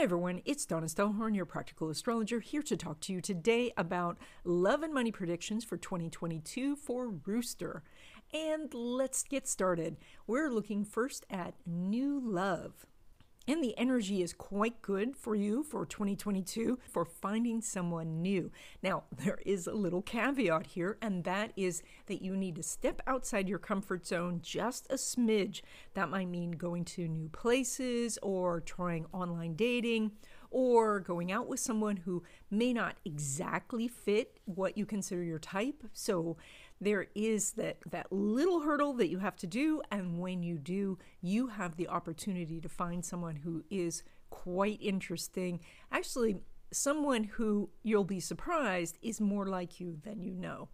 Hi everyone, it's Donna Stellhorn, your practical astrologer, here to talk to you today about love and money predictions for 2022 for Rooster. And let's get started. We're looking first at new love. And the energy is quite good for you for 2022 for finding someone new. Now, there is a little caveat here, and that is that you need to step outside your comfort zone just a smidge. That might mean going to new places or trying online dating or going out with someone who may not exactly fit what you consider your type. So there is that little hurdle that you have to do, and when you do, you have the opportunity to find someone who is quite interesting. Actually, someone who you'll be surprised is more like you than you know.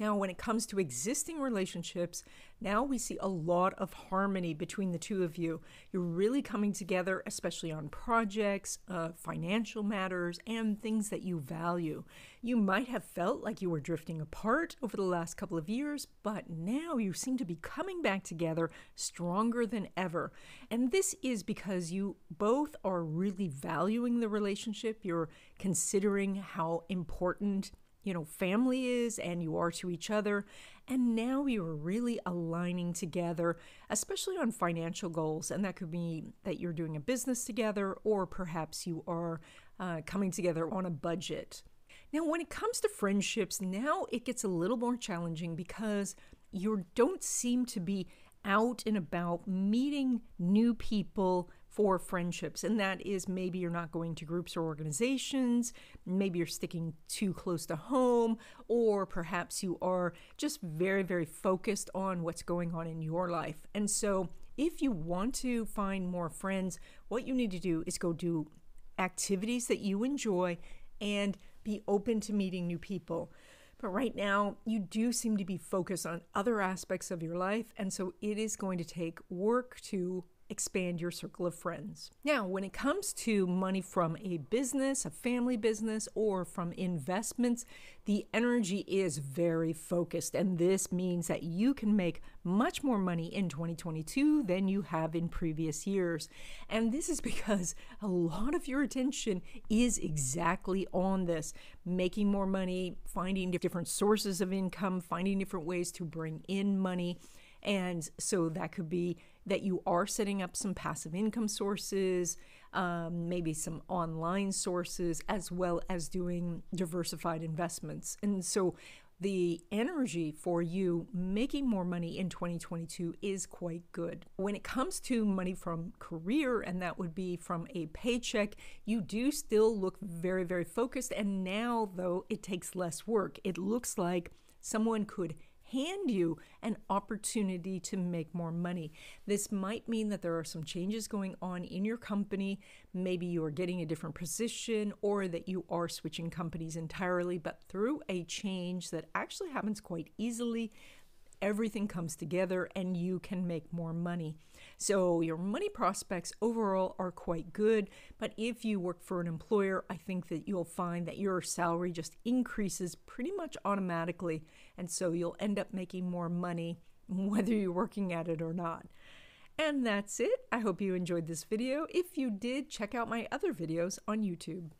Now, when it comes to existing relationships, now we see a lot of harmony between the two of you. You're really coming together, especially on projects, financial matters, and things that you value. You might have felt like you were drifting apart over the last couple of years, but now you seem to be coming back together stronger than ever. And this is because you both are really valuing the relationship. You're considering how important family is, and you are to each other. And now you're really aligning together, especially on financial goals. And that could be that you're doing a business together, or perhaps you are coming together on a budget. Now, when it comes to friendships, now it gets a little more challenging because you don't seem to be out and about meeting new people for friendships. And that is, maybe you're not going to groups or organizations, maybe you're sticking too close to home, or perhaps you are just very, very focused on what's going on in your life. And so if you want to find more friends, what you need to do is go do activities that you enjoy and be open to meeting new people. But right now, you do seem to be focused on other aspects of your life, and so it is going to take work to expand your circle of friends. Now, when it comes to money from a business, a family business, or from investments, the energy is very focused, and this means that you can make much more money in 2022 than you have in previous years. And this is because a lot of your attention is exactly on this, making more money, finding different sources of income, finding different ways to bring in money. And so that could be that you are setting up some passive income sources, maybe some online sources, as well as doing diversified investments. And so the energy for you making more money in 2022 is quite good. When it comes to money from career, and that would be from a paycheck, you do still look very, very focused. And now, though, it takes less work. It looks like someone could hand you an opportunity to make more money. This might mean that there are some changes going on in your company. Maybe you are getting a different position, or that you are switching companies entirely, but through a change that actually happens quite easily, everything comes together and you can make more money. So your money prospects overall are quite good, but if you work for an employer, I think that you'll find that your salary just increases pretty much automatically, and so you'll end up making more money whether you're working at it or not. And that's it. I hope you enjoyed this video. If you did, check out my other videos on YouTube.